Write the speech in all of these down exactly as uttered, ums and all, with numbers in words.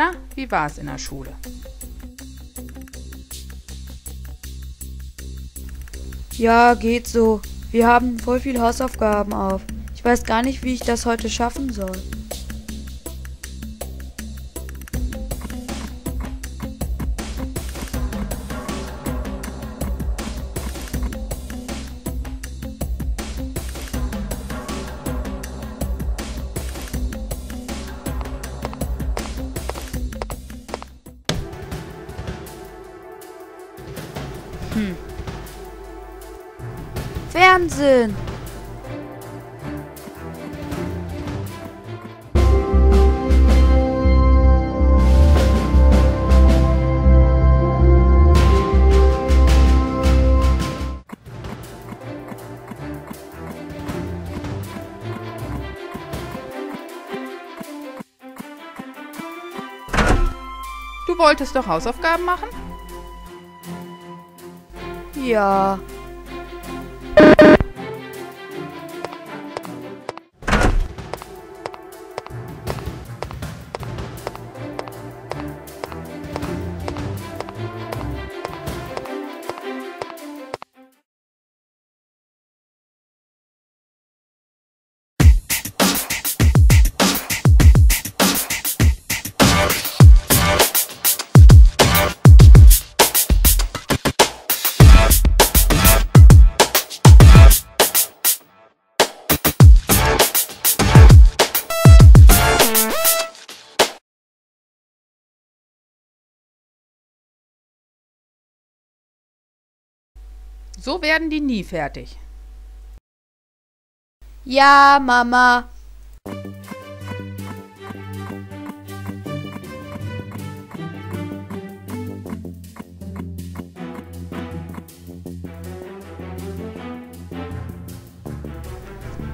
Na, wie war's in der Schule? Ja, geht so. Wir haben voll viel Hausaufgaben auf. Ich weiß gar nicht, wie ich das heute schaffen soll. Hm. Fernsehen! Du wolltest doch Hausaufgaben machen? Ja. So werden die nie fertig. Ja, Mama.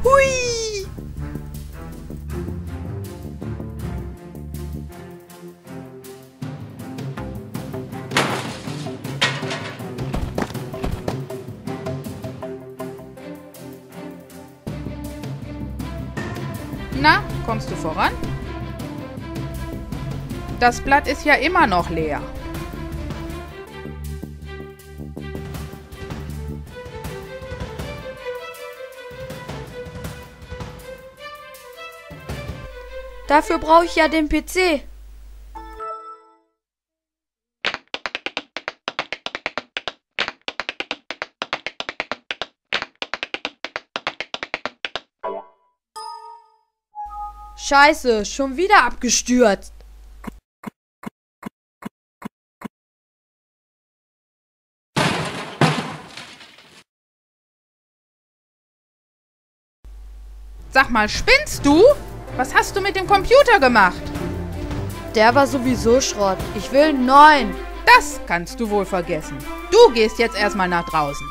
Hui! Na, kommst du voran? Das Blatt ist ja immer noch leer. Dafür brauche ich ja den P C. Scheiße, schon wieder abgestürzt. Sag mal, spinnst du? Was hast du mit dem Computer gemacht? Der war sowieso Schrott. Ich will einen neuen. Das kannst du wohl vergessen. Du gehst jetzt erstmal nach draußen.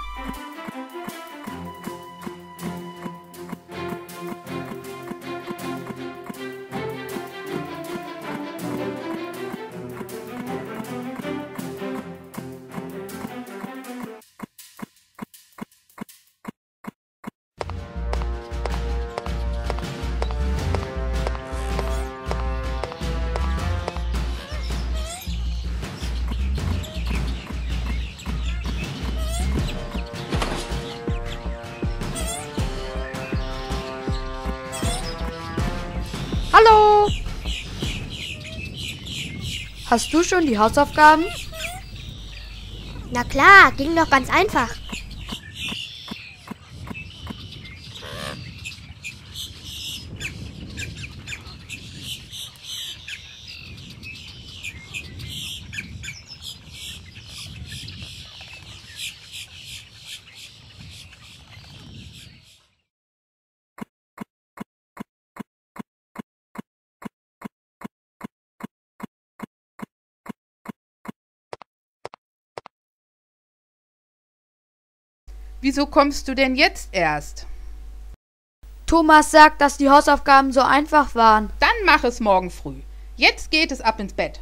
Hallo! Hast du schon die Hausaufgaben? Na klar, ging doch ganz einfach. Wieso kommst du denn jetzt erst? Thomas sagt, dass die Hausaufgaben so einfach waren. Dann mach es morgen früh. Jetzt geht es ab ins Bett.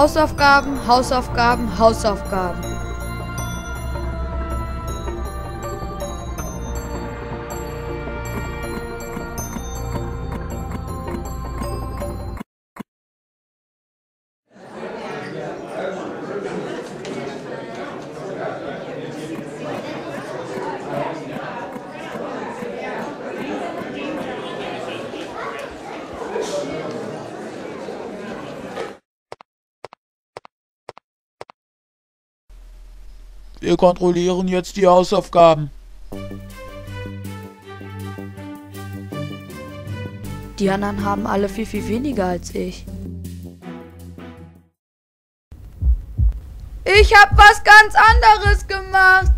Hausaufgaben, Hausaufgaben, Hausaufgaben. Wir kontrollieren jetzt die Hausaufgaben. Die anderen haben alle viel, viel weniger als ich. Ich habe was ganz anderes gemacht.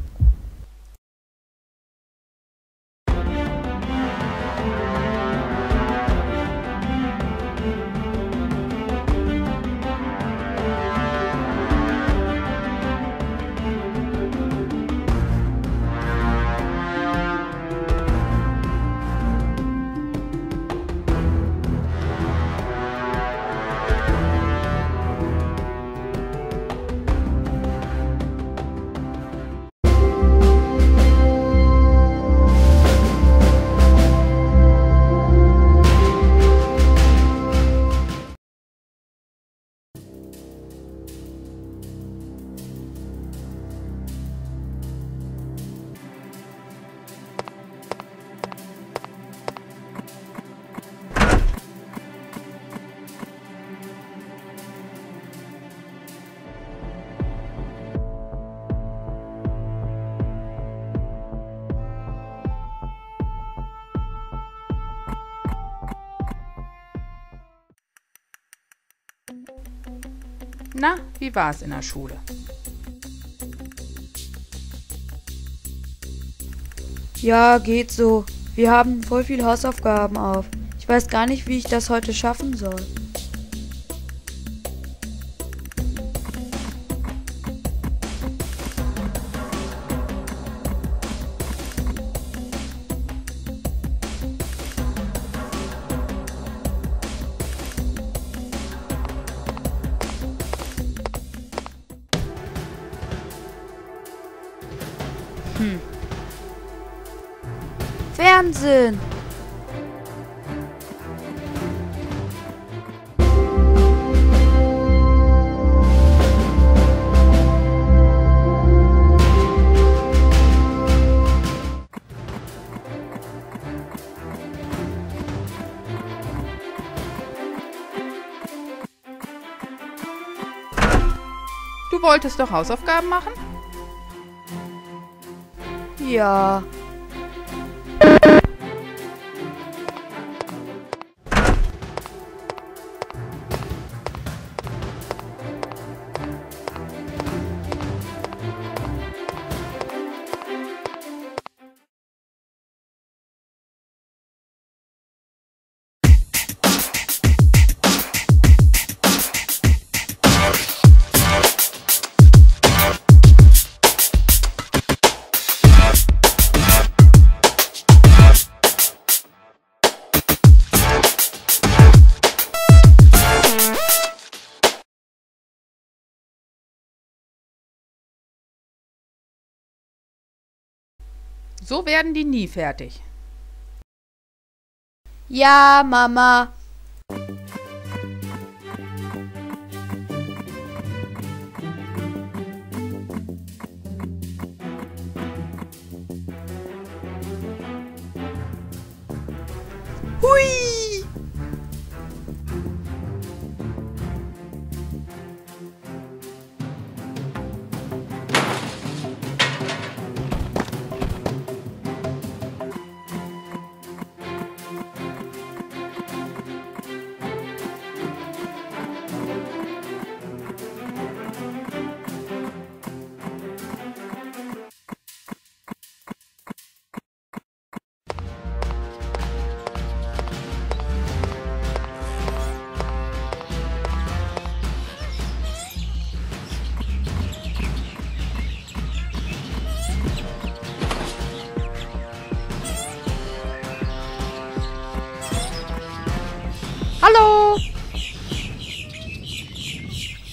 Na, wie war's in der Schule? Ja, geht so. Wir haben voll viel Hausaufgaben auf. Ich weiß gar nicht, wie ich das heute schaffen soll. Hm. Fernsehen! Du wolltest doch Hausaufgaben machen? Ja. So werden die nie fertig. Ja, Mama. Hui!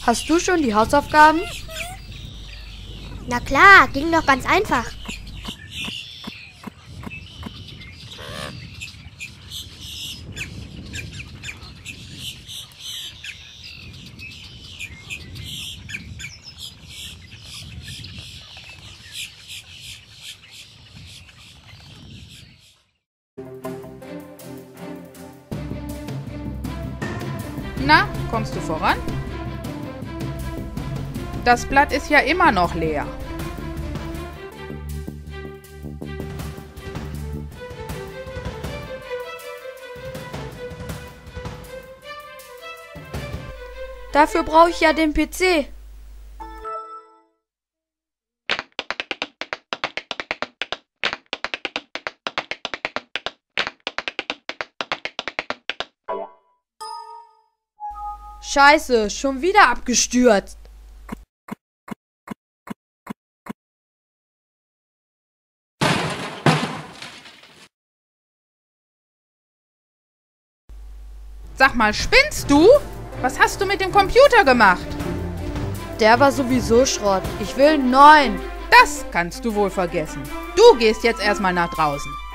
Hast du schon die Hausaufgaben? Na klar, ging doch ganz einfach. Na, kommst du voran? Das Blatt ist ja immer noch leer. Dafür brauche ich ja den P C. Scheiße, schon wieder abgestürzt. Sag mal, spinnst du? Was hast du mit dem Computer gemacht? Der war sowieso Schrott. Ich will einen neuen. Das kannst du wohl vergessen. Du gehst jetzt erstmal nach draußen.